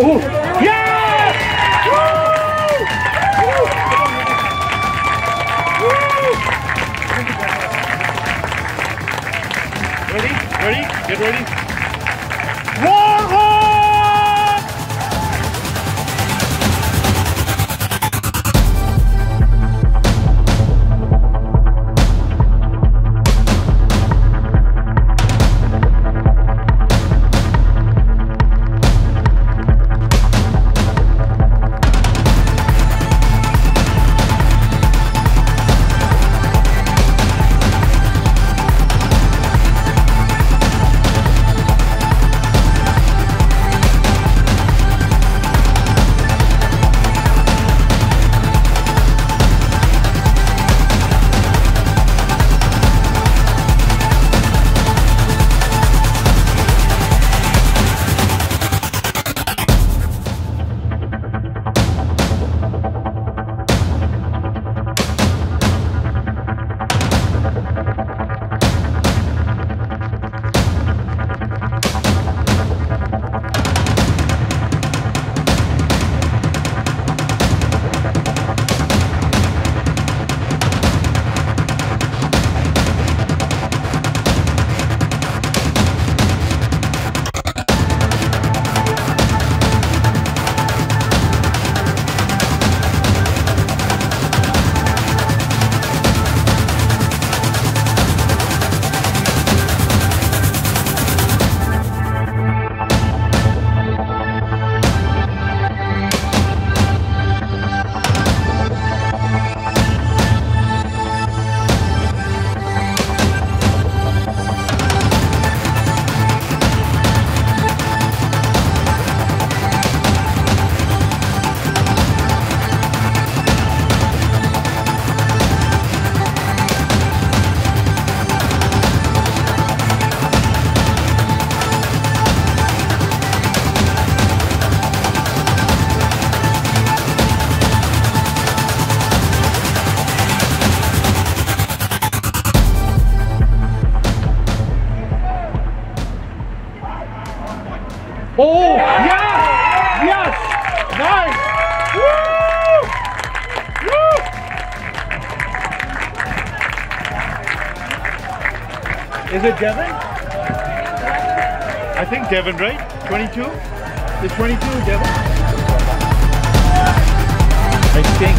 Ooh. Yes! Woo! Woo! Ready? Ready? Get ready. One hole! Oh, yes! Yes! Nice! Woo! Woo! Is it Devin? I think Devin, right? 22? Is 22 Devin? I think.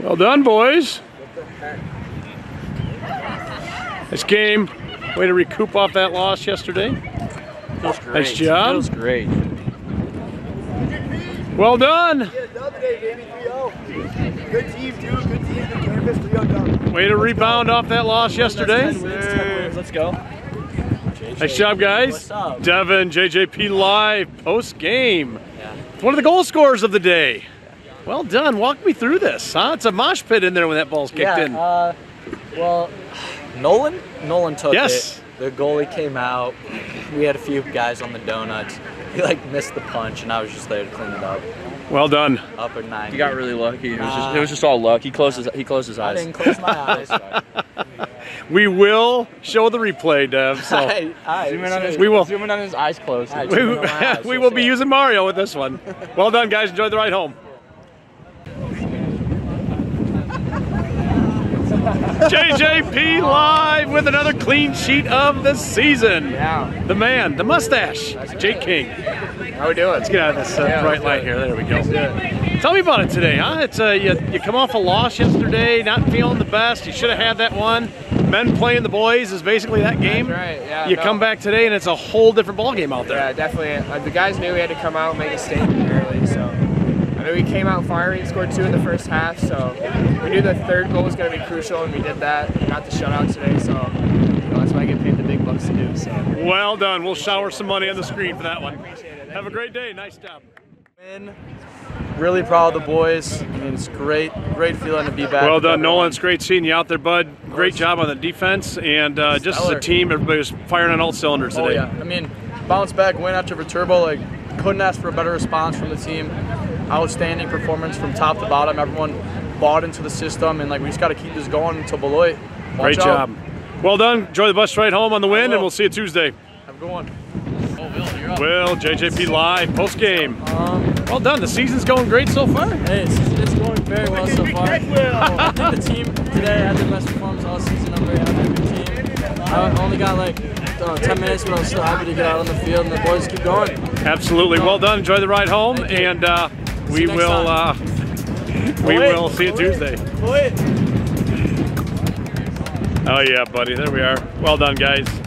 Well done, boys. Nice game. Way to recoup off that loss yesterday. That was great. Nice job. That was great. Well done. Good team, dude. Good team. Campus, 3-0. Way to rebound off that loss yesterday. Let's go. Nice job, guys. Devin, JJP live post game. One of the goal scorers of the day. Well done. Walk me through this, huh? It's a mosh pit in there when that ball's kicked in. Well, Nolan took it. The goalie came out. We had a few guys on the donuts. He like missed the punch, and I was just there to clean it up. Well done. Up at 9. You got really lucky. It was just all luck. He closed his eyes. I didn't close my eyes. We will show the replay, Dev. So zoom in on his eyes closed. We will be using Mario with this one. Well done, guys. Enjoy the ride home. JJP live with another clean sheet of the season. Yeah. The man, the mustache, Jake King. How we doing? Let's get out of this bright light here. There we go. Tell me about it today, huh? It's you come off a loss yesterday, not feeling the best. You should have had that one. Men playing the boys is basically that game. That's right. Yeah. You come back today and it's a whole different ball game out there. Yeah, definitely. The guys knew we had to come out and make a statement early, so. We came out firing, scored 2 in the first half, so we knew the third goal was going to be crucial, and we did that. We got the shutout today, so that's why I get paid the big bucks to do. So. Well done. We'll shower some money on the screen for that one. Have a great day. Nice job. Really proud of the boys. I mean, it's great feeling to be back. Well done, Nolan. It's great seeing you out there, bud. Great job on the defense, and just as a team, everybody was firing on all cylinders today. Oh, yeah. I mean, bounce back win after Viterbo. Like, couldn't ask for a better response from the team. Outstanding performance from top to bottom. Everyone bought into the system, and like we just got to keep this going until Beloit. Great job. Well done. Enjoy the bus ride home on the win, and we'll see you Tuesday. Have a good one. Will, JJP live post game. Well done. The season's going great so far. Hey, it's going very well so far. I think the team today had the best performance all season. I'm very happy with the team. I only got like 10 minutes, but I'm still happy to get out on the field, and the boys keep going. Absolutely. Well done. Enjoy the ride home, and. We will see you Tuesday. Oh yeah, buddy. There we are. Well done, guys.